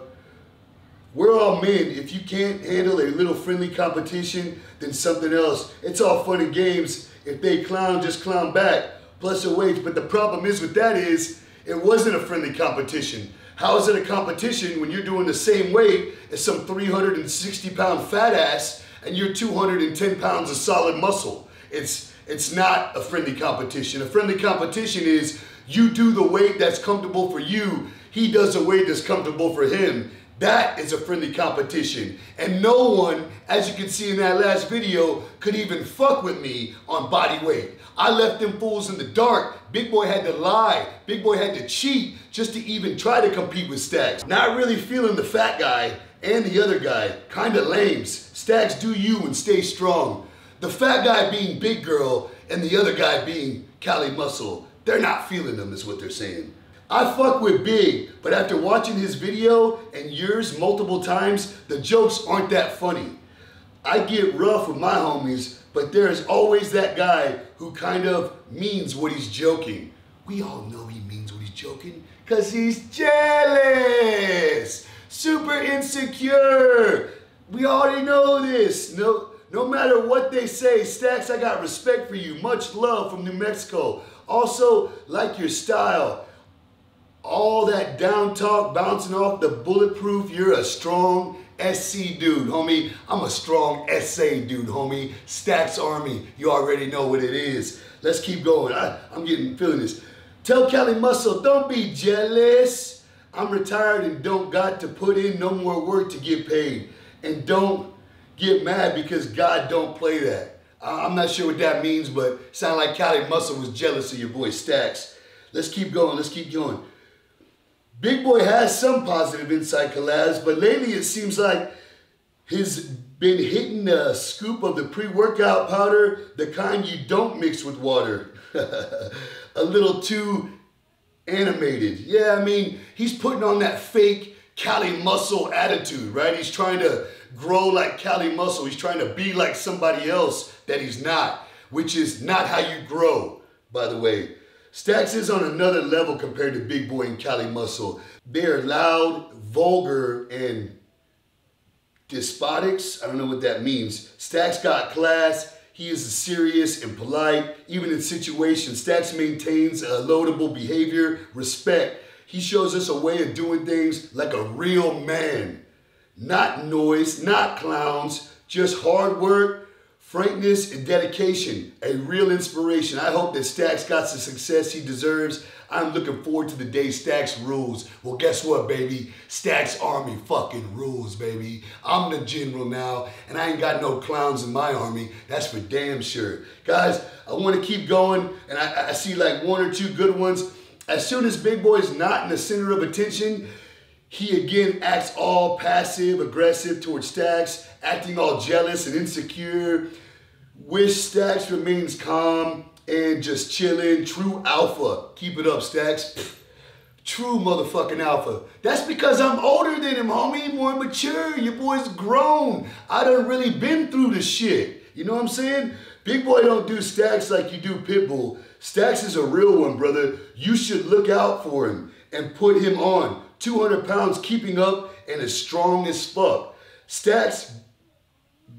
We're all men. If you can't handle a little friendly competition, then something else. It's all fun and games. If they clown, just clown back. Plus a wage. But the problem is with that is, it wasn't a friendly competition. How is it a competition when you're doing the same weight as some three hundred sixty pound fat ass and you're two hundred ten pounds of solid muscle? It's, it's not a friendly competition. A friendly competition is you do the weight that's comfortable for you, he does the weight that's comfortable for him. That is a friendly competition. And no one, as you can see in that last video, could even fuck with me on body weight. I left them fools in the dark. Big Boy had to lie. Big Boy had to cheat just to even try to compete with Stax. Not really feeling the fat guy and the other guy. Kinda lames. Stax, do you and stay strong. The fat guy being Big Girl and the other guy being Cali Muscle. They're not feeling them is what they're saying. I fuck with Big, but after watching his video and yours multiple times, the jokes aren't that funny. I get rough with my homies, but there's always that guy who kind of means what he's joking. We all know he means what he's joking because he's jealous, super insecure. We already know this. No, no matter what they say, Stax, I got respect for you. Much love from New Mexico. Also, like your style. All that down talk, bouncing off the bulletproof, you're a strong S C dude, homie. I'm a strong S A dude, homie. Stax Army, you already know what it is. Let's keep going. I, I'm getting feeling this. Tell Cali Muscle, don't be jealous. I'm retired and don't got to put in no more work to get paid. And don't get mad because God don't play that. I, I'm not sure what that means, but sound like Cali Muscle was jealous of your boy Stax. Let's keep going. Let's keep going. Big Boy has some positive inside collabs, but lately it seems like he's been hitting a scoop of the pre-workout powder, the kind you don't mix with water. A little too animated. Yeah, I mean, he's putting on that fake Cali Muscle attitude, right? He's trying to grow like Cali Muscle. He's trying to be like somebody else that he's not, which is not how you grow, by the way. Stax is on another level compared to Big Boy and Cali Muscle. They're loud, vulgar, and despotics. I don't know what that means. Stax got class. He is serious and polite. Even in situations, Stax maintains a laudable behavior, respect. He shows us a way of doing things like a real man. Not noise, not clowns, just hard work, frankness, and dedication, a real inspiration. I hope that Stax got the success he deserves. I'm looking forward to the day Stax rules. Well, guess what, baby? Stax Army fucking rules, baby. I'm the general now, and I ain't got no clowns in my army. That's for damn sure. Guys, I want to keep going, and I, I see like one or two good ones. As soon as Big Boy's not in the center of attention, he again acts all passive, aggressive towards Stax, acting all jealous and insecure. Wish Stax remains calm and just chilling. True alpha. Keep it up, Stax. Pfft. True motherfucking alpha. That's because I'm older than him, homie. More mature. Your boy's grown. I done really been through the shit. You know what I'm saying? Big Boy don't do Stax like you do Pitbull. Stax is a real one, brother. You should look out for him and put him on. two hundred pounds, keeping up, and as strong as fuck. Stax,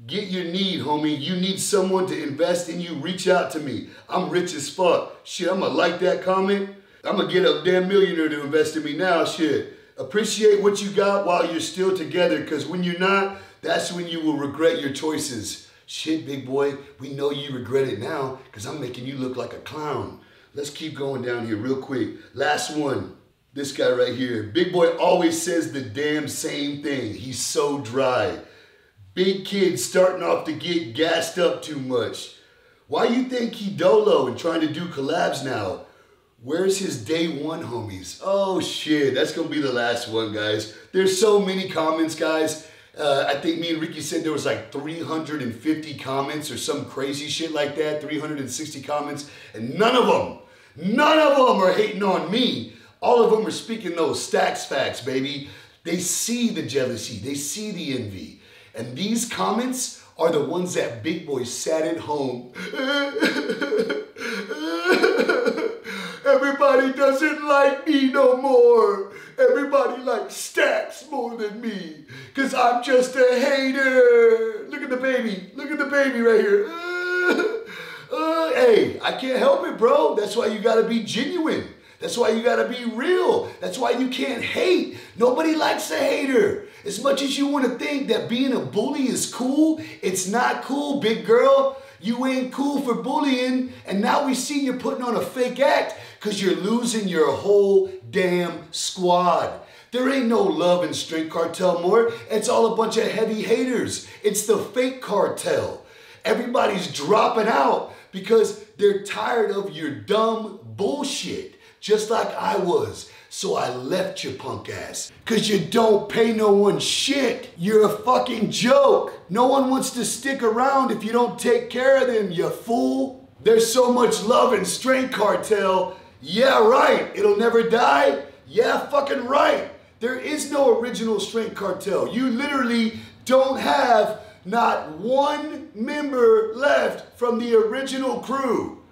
get your need, homie. You need someone to invest in you. Reach out to me. I'm rich as fuck. Shit, I'm gonna like that comment. I'm gonna get a damn millionaire to invest in me now, shit. Appreciate what you got while you're still together, because when you're not, that's when you will regret your choices. Shit, Big Boy, we know you regret it now, because I'm making you look like a clown. Let's keep going down here real quick. Last one. This guy right here. Big Boy always says the damn same thing. He's so dry. Big kid starting off to get gassed up too much. Why you think he dolo and trying to do collabs now? Where's his day one homies? Oh shit, that's gonna be the last one, guys. There's so many comments, guys. Uh, I think me and Ricky said there was like three hundred fifty comments or some crazy shit like that, three hundred sixty comments, and none of them, none of them are hating on me. All of them are speaking those Stax facts, baby. They see the jealousy, they see the envy. And these comments are the ones that Big Boy sat at home. Everybody doesn't like me no more. Everybody likes Stax more than me, cause I'm just a hater. Look at the baby, look at the baby right here. Uh, hey, I can't help it, bro. That's why you gotta be genuine. That's why you gotta be real. That's why you can't hate. Nobody likes a hater. As much as you wanna think that being a bully is cool, it's not cool, big girl. You ain't cool for bullying. And now we see you're putting on a fake act because you're losing your whole damn squad. There ain't no love in Straight Cartel more. It's all a bunch of heavy haters. It's the fake cartel. Everybody's dropping out because they're tired of your dumb bullshit. Just like I was, so I left your punk ass. Cause you don't pay no one shit. You're a fucking joke. No one wants to stick around if you don't take care of them, you fool. There's so much love in Strength Cartel, Yeah, right. It'll never die. Yeah, fucking right. There is no original Strength Cartel. You literally don't have not one member left from the original crew.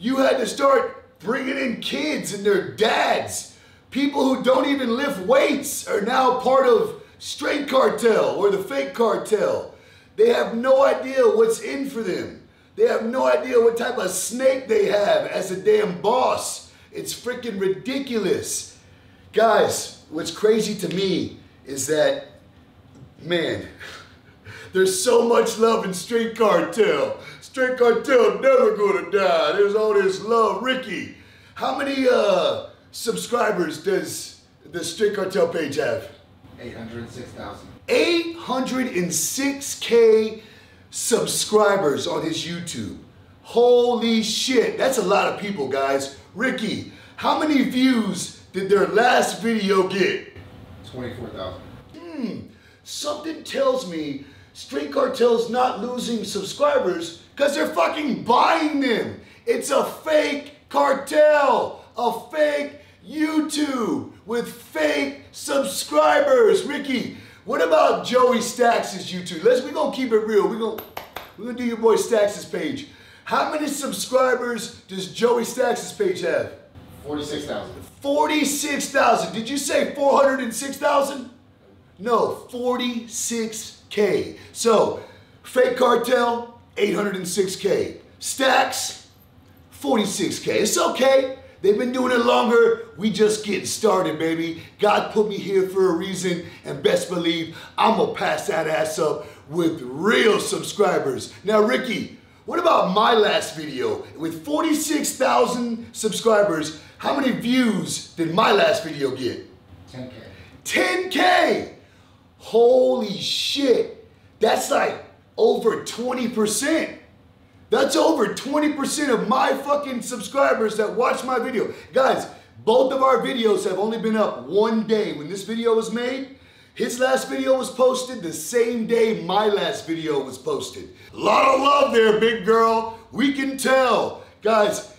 You had to start bringing in kids and their dads. People who don't even lift weights are now part of Straight Cartel or the fake cartel. They have no idea what's in for them. They have no idea what type of snake they have as a damn boss. It's freaking ridiculous. Guys, what's crazy to me is that, man, there's so much love in Straight Cartel. Straight Cartel never gonna die. There's all this love. Ricky, how many uh, subscribers does the Straight Cartel page have? eight hundred six thousand. eight hundred six K subscribers on his YouTube. Holy shit, that's a lot of people, guys. Ricky, how many views did their last video get? twenty-four thousand. Hmm, something tells me Straight Cartel's not losing subscribers because they're fucking buying them. It's a fake cartel, a fake YouTube with fake subscribers. Ricky, what about Joey Stax's YouTube? Let's, we're gonna keep it real. We're gonna, we're gonna do your boy Stax's page. How many subscribers does Joey Stax's page have? forty-six thousand. forty-six thousand. Did you say four hundred six thousand? No, forty-six K. So, fake cartel, eight hundred six K. Stax, forty-six K. It's okay. They've been doing it longer. We just getting started, baby. God put me here for a reason, and best believe I'm gonna pass that ass up with real subscribers. Now, Ricky, what about my last video? With forty-six thousand subscribers, how many views did my last video get? ten K. ten K! Holy shit, that's like over twenty percent. That's over twenty percent of my fucking subscribers that watch my video. Guys, both of our videos have only been up one day. When this video was made, his last video was posted the same day my last video was posted. A lot of love there, big girl. We can tell. Guys,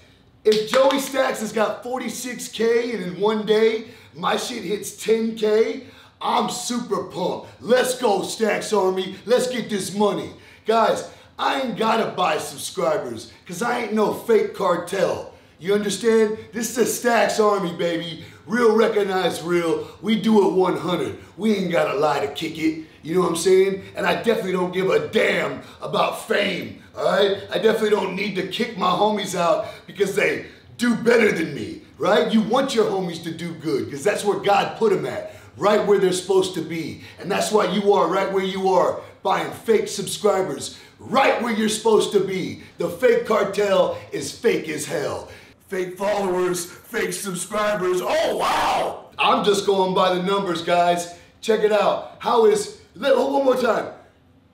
if Joey Stax has got forty-six K and in one day, my shit hits ten K, I'm super pumped. Let's go, Stax Army. Let's get this money. Guys, I ain't gotta buy subscribers because I ain't no fake cartel. You understand? This is the Stax Army, baby. Real recognize real. We do it one hundred. We ain't gotta lie to kick it. You know what I'm saying? And I definitely don't give a damn about fame, all right? I definitely don't need to kick my homies out because they do better than me, right? You want your homies to do good because that's where God put them at. Right where they're supposed to be. And that's why you are right where you are, buying fake subscribers, right where you're supposed to be. The fake cartel is fake as hell. Fake followers, fake subscribers. Oh, wow. I'm just going by the numbers, guys. Check it out. How is, one more time.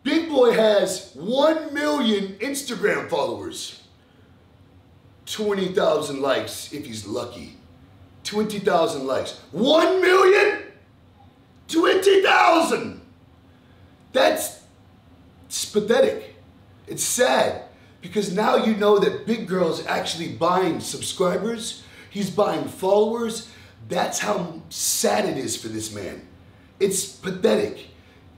Big Boy has one million Instagram followers. twenty thousand likes if he's lucky. twenty thousand likes. one million? twenty thousand! That's it's pathetic. It's sad because now you know that Big Girl's actually buying subscribers. He's buying followers. That's how sad it is for this man. It's pathetic.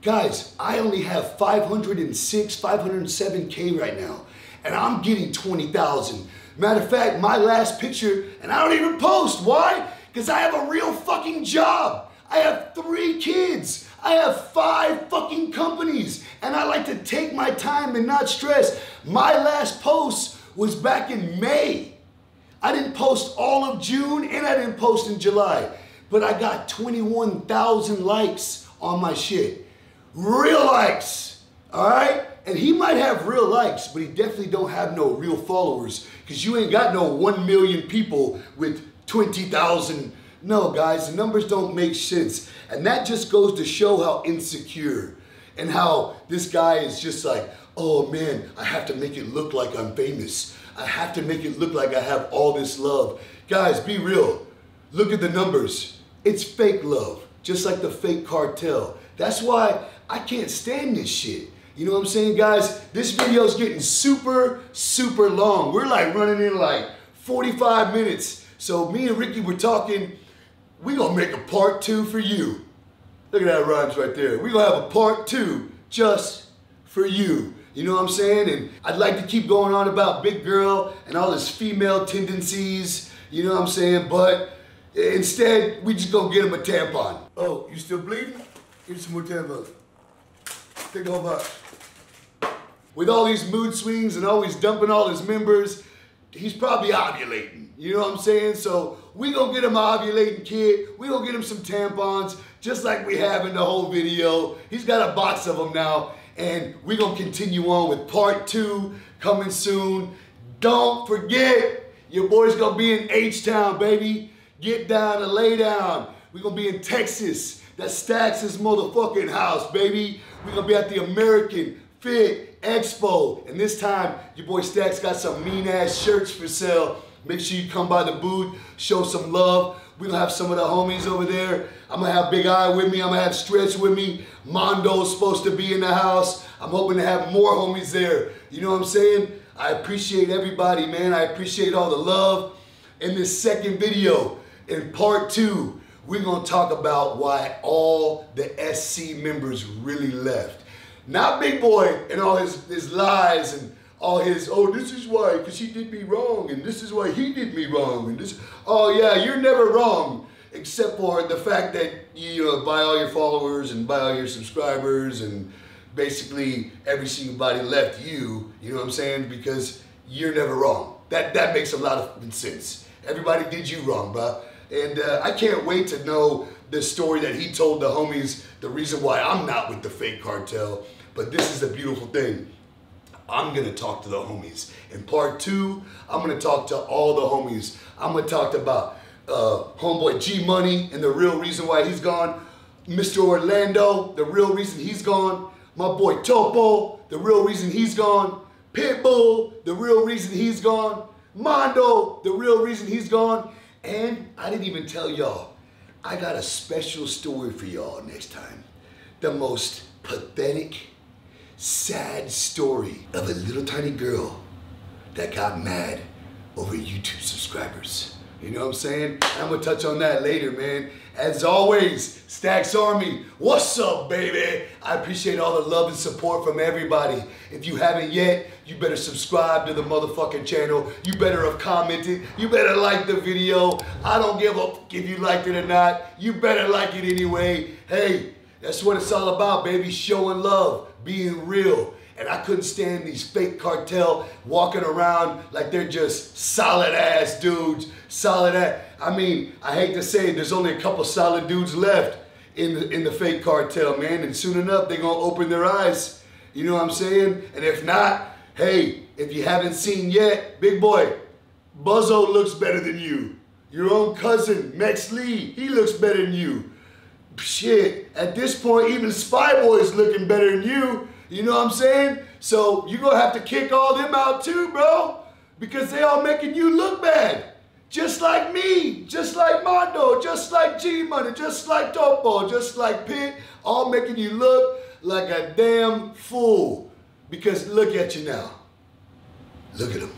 Guys, I only have five hundred six, five hundred seven K right now, and I'm getting twenty thousand. Matter of fact, my last picture, and I don't even post. Why? Because I have a real fucking job. I have three kids, I have five fucking companies, and I like to take my time and not stress. My last post was back in May. I didn't post all of June and I didn't post in July, but I got twenty-one thousand likes on my shit. Real likes, all right? And he might have real likes, but he definitely don't have no real followers because you ain't got no one million people with twenty thousand. No, guys, the numbers don't make sense. And that just goes to show how insecure and how this guy is just like, oh man, I have to make it look like I'm famous. I have to make it look like I have all this love. Guys, be real. Look at the numbers. It's fake love, just like the fake cartel. That's why I can't stand this shit. You know what I'm saying, guys? This video's getting super, super long. We're like running in like forty-five minutes. So me and Ricky were talking, we're gonna make a part two for you. Look at that rhymes right there. We're gonna have a part two just for you. You know what I'm saying? And I'd like to keep going on about Big Girl and all his female tendencies, you know what I'm saying? But instead, we just gonna get him a tampon. Oh, you still bleeding? Give me some more tampons. Take a whole box. With all these mood swings and always dumping all his members, he's probably ovulating. You know what I'm saying? So we gonna get him an ovulating kid. We gonna get him some tampons, just like we have in the whole video. He's got a box of them now, and we gonna continue on with part two coming soon. Don't forget, your boy's gonna be in H-Town, baby. Get down and lay down. We gonna be in Texas. That's Stax's motherfucking house, baby. We gonna be at the American Fit Expo, and this time your boy Stax got some mean ass shirts for sale. Make sure you come by the booth, show some love. We're gonna have some of the homies over there. I'm gonna have Big Eye with me, I'm gonna have Stretch with me. Mondo's supposed to be in the house. I'm hoping to have more homies there. You know what I'm saying? I appreciate everybody, man. I appreciate all the love. In this second video, in part two, we're gonna talk about why all the S C members really left. Not Big Boy and all his, his lies and all his, oh, this is why, because he did me wrong, and this is why he did me wrong, and this, oh yeah, you're never wrong, except for the fact that you uh, buy all your followers and buy all your subscribers, and basically every single body left you, you know what I'm saying, because you're never wrong. That, that makes a lot of sense. Everybody did you wrong, bro. And uh, I can't wait to know the story that he told the homies, the reason why I'm not with the fake cartel, but this is the beautiful thing. I'm gonna talk to the homies. In part two, I'm gonna talk to all the homies. I'm gonna talk about uh, homeboy G-Money and the real reason why he's gone. Mister Orlando, the real reason he's gone. My boy Topo, the real reason he's gone. Pitbull, the real reason he's gone. Mondo, the real reason he's gone. And I didn't even tell y'all, I got a special story for y'all next time. The most pathetic, sad story of a little tiny girl that got mad over YouTube subscribers. You know what I'm saying? I'm gonna touch on that later, man. As always, Stax Army, what's up, baby? I appreciate all the love and support from everybody. If you haven't yet, you better subscribe to the motherfucking channel. You better have commented. You better like the video. I don't give a fuck if you liked it or not. You better like it anyway. Hey, that's what it's all about, baby. Showing love, being real. And I couldn't stand these fake cartel walking around like they're just solid ass dudes. Solid ass. I mean, I hate to say it, there's only a couple solid dudes left in the, in the fake cartel, man. And soon enough, they're going to open their eyes. You know what I'm saying? And if not, hey, if you haven't seen yet, Big Boy, Buzzo looks better than you. Your own cousin, Mex Lee, he looks better than you. Shit, at this point, even Spy Boy is looking better than you. You know what I'm saying? So you're gonna have to kick all them out too, bro, because they all making you look bad. Just like me, just like Mondo, just like G-Money, just like Topo, just like Pit, all making you look like a damn fool. Because look at you now. Look at him.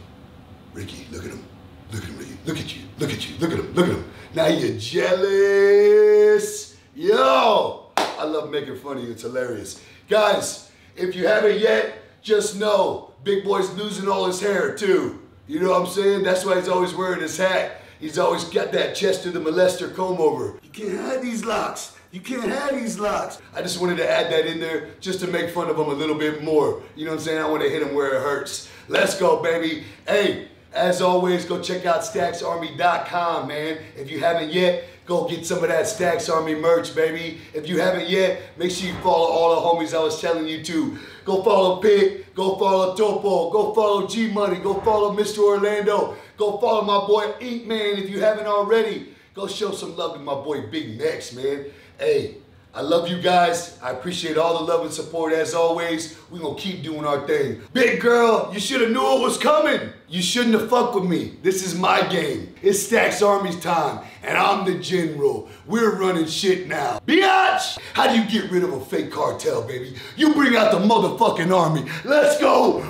Ricky, look at him. Look at him, Ricky. Look at you, look at you, look at him, look at him. Now you're jealous. Yo, I love making fun of you, it's hilarious. Guys, if you haven't yet, just know Big Boy's losing all his hair too. You know what I'm saying? That's why he's always wearing his hat. He's always got that Chester the Molester comb over. You can't have these locks. You can't have these locks. I just wanted to add that in there just to make fun of him a little bit more. You know what I'm saying? I want to hit him where it hurts. Let's go, baby. Hey, as always, go check out stacks army dot com, man. If you haven't yet, go get some of that Stax Army merch, baby. If you haven't yet, make sure you follow all the homies I was telling you to. Go follow Pig, go follow Topo, go follow G-Money, go follow Mister Orlando, go follow my boy Eatman if you haven't already. Go show some love to my boy Big Next, man. Hey, I love you guys. I appreciate all the love and support as always. We're gonna keep doing our thing. Big Girl, you should have knew it was coming. You shouldn't have fucked with me. This is my game. It's Stax Army's time, and I'm the general. We're running shit now. Biatch! How do you get rid of a fake cartel, baby? You bring out the motherfucking army. Let's go!